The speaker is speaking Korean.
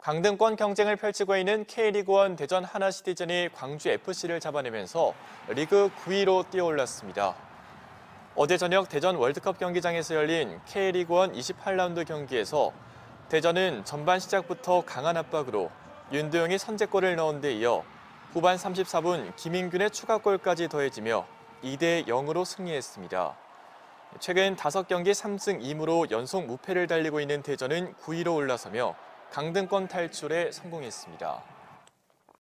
강등권 경쟁을 펼치고 있는 K리그1 대전 하나시티즌이 광주FC를 잡아내면서 리그 9위로 뛰어올랐습니다. 어제 저녁 대전 월드컵 경기장에서 열린 K리그1 28라운드 경기에서 대전은 전반 시작부터 강한 압박으로 윤도영이 선제골을 넣은 데 이어 후반 34분 김인균의 추가골까지 더해지며 2대 0으로 승리했습니다. 최근 5경기 3승 2무로 연속 무패를 달리고 있는 대전은 9위로 올라서며 강등권 탈출에 성공했습니다.